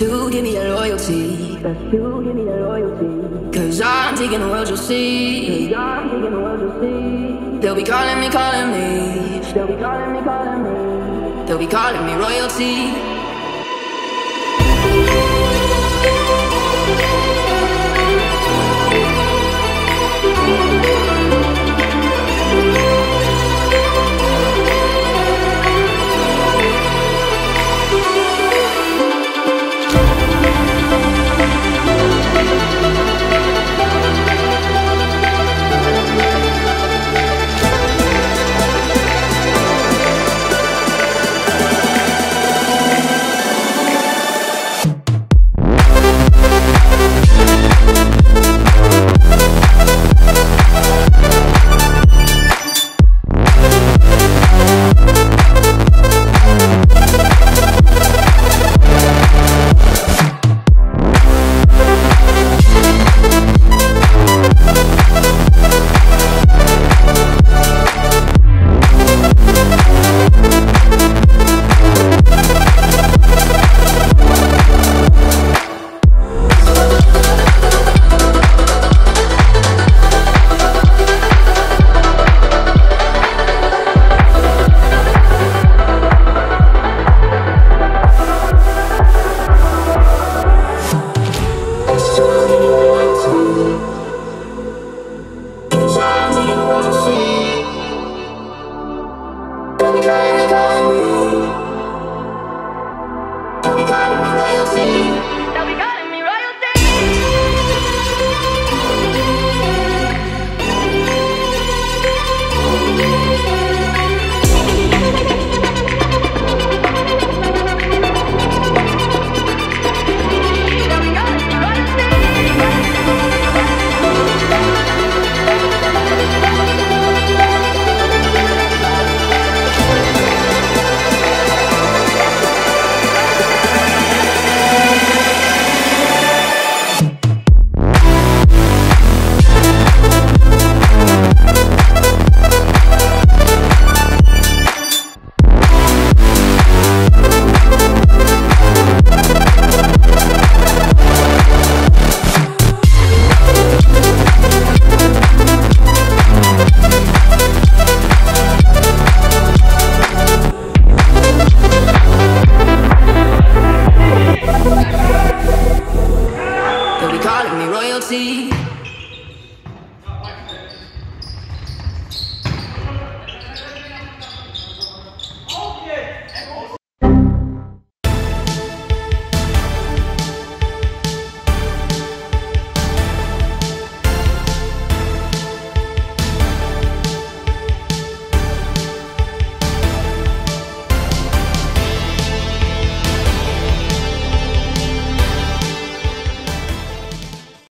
you give me that royalty, that you give me that royalty. Cause I'm taking the world you'll see, cause I'm taking the world you'll see. They'll be calling me, calling me, they'll be calling me, calling me, they'll be calling me royalty.